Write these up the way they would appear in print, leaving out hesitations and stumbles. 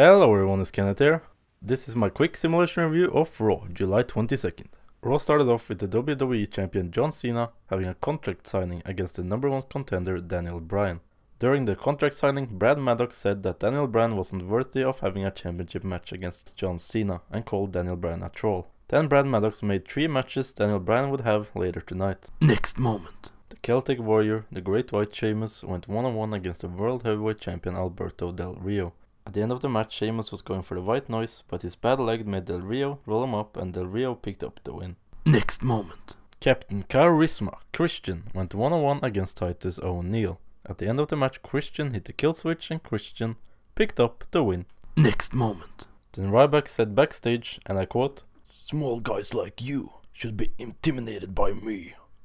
Hello everyone, it's Kenneth here. This is my quick simulation review of Raw, July 22nd. Raw started off with the WWE champion John Cena having a contract signing against the #1 contender Daniel Bryan. During the contract signing, Brad Maddox said that Daniel Bryan wasn't worthy of having a championship match against John Cena and called Daniel Bryan a troll. Then Brad Maddox made 3 matches Daniel Bryan would have later tonight. Next moment. The Celtic Warrior, the Great White Sheamus, went one-on-one against the World Heavyweight Champion Alberto Del Rio. At the end of the match, Sheamus was going for the white noise, but his bad leg made Del Rio roll him up and Del Rio picked up the win. Next moment. Captain Charisma, Christian, went one-on-one against Titus O'Neil. At the end of the match, Christian hit the kill switch and Christian picked up the win. Next moment. Then Ryback said backstage, and I quote, "Small guys like you should be intimidated by me,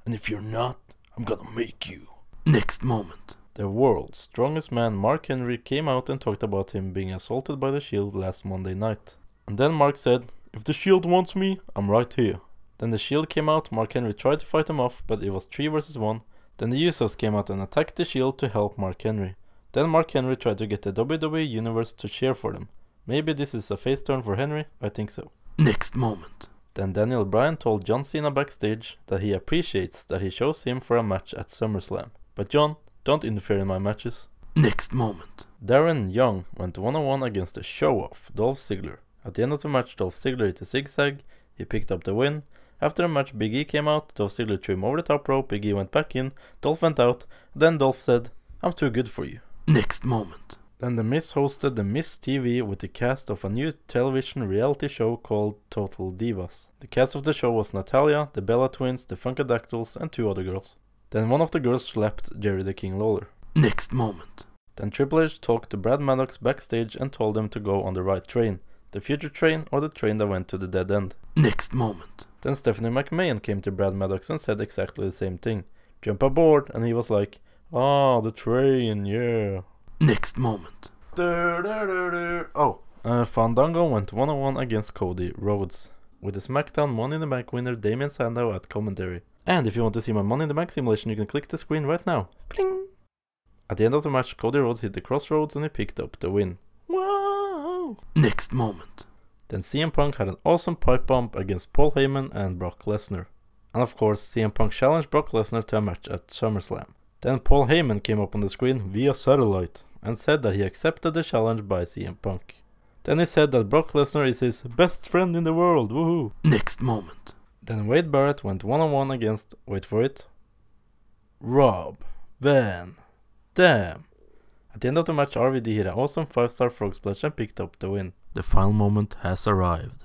and if you're not, I'm gonna make you." Next moment. The world's strongest man Mark Henry came out and talked about him being assaulted by the Shield last Monday night. And then Mark said, "If the Shield wants me, I'm right here." Then the Shield came out, Mark Henry tried to fight him off, but it was 3 versus 1. Then the Usos came out and attacked the Shield to help Mark Henry. Then Mark Henry tried to get the WWE Universe to cheer for them. Maybe this is a face turn for Henry, I think so. Next moment. Then Daniel Bryan told John Cena backstage that he appreciates that he chose him for a match at SummerSlam. "But John, don't interfere in my matches." Next moment. Darren Young went one-on-one against the show-off Dolph Ziggler. At the end of the match, Dolph Ziggler hit a zigzag, he picked up the win. After the match, Big E came out, Dolph Ziggler threw him over the top rope, Big E went back in, Dolph went out, then Dolph said, "I'm too good for you." Next moment. Then The Miz hosted The Miz TV with the cast of a new television reality show called Total Divas. The cast of the show was Natalia, The Bella Twins, The Funkadactyls and 2 other girls. Then one of the girls slapped Jerry the King Lawler. Next moment. Then Triple H talked to Brad Maddox backstage and told him to go on the right train. The future train, or the train that went to the dead end. Next moment. Then Stephanie McMahon came to Brad Maddox and said exactly the same thing. "Jump aboard," and he was like, "Ah, the train, yeah." Next moment. Fandango went one-on-one against Cody Rhodes, with the Smackdown Money in the Bank winner Damien Sandow at commentary. And if you want to see my Money in the Bank simulation, you can click the screen right now. Kling! At the end of the match, Cody Rhodes hit the crossroads and he picked up the win. Next moment. Then CM Punk had an awesome pipe bomb against Paul Heyman and Brock Lesnar. And of course, CM Punk challenged Brock Lesnar to a match at SummerSlam. Then Paul Heyman came up on the screen via satellite and said that he accepted the challenge by CM Punk. Then he said that Brock Lesnar is his best friend in the world, woohoo! Next moment. Then Wade Barrett went one-on-one against, wait for it, Rob Van Dam. At the end of the match, RVD hit an awesome 5-star frog splash and picked up the win. The final moment has arrived.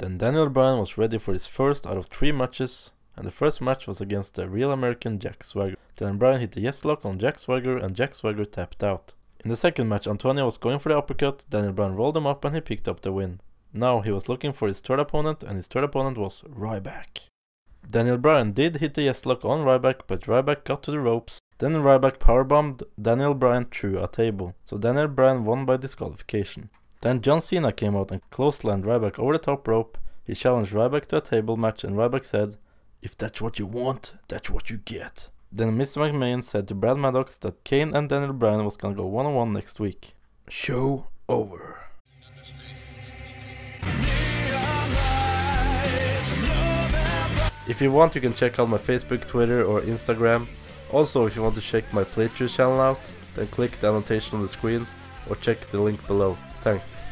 Then Daniel Bryan was ready for his first out of 3 matches, and the first match was against the real American Jack Swagger. Then Bryan hit the yes lock on Jack Swagger and Jack Swagger tapped out. In the second match, Antonio was going for the uppercut, Daniel Bryan rolled him up and he picked up the win. Now he was looking for his third opponent, and his third opponent was Ryback. Daniel Bryan did hit the yes lock on Ryback, but Ryback got to the ropes. Then Ryback powerbombed Daniel Bryan through a table, so Daniel Bryan won by disqualification. Then John Cena came out and clotheslined Ryback over the top rope. He challenged Ryback to a table match and Ryback said, "If that's what you want, that's what you get." Then Miz McMahon said to Brad Maddox that Kane and Daniel Bryan was gonna go one-on-one next week. Show over. If you want, you can check out my Facebook, Twitter or Instagram. Also, if you want to check my playthrough channel out, then click the annotation on the screen or check the link below. Thanks.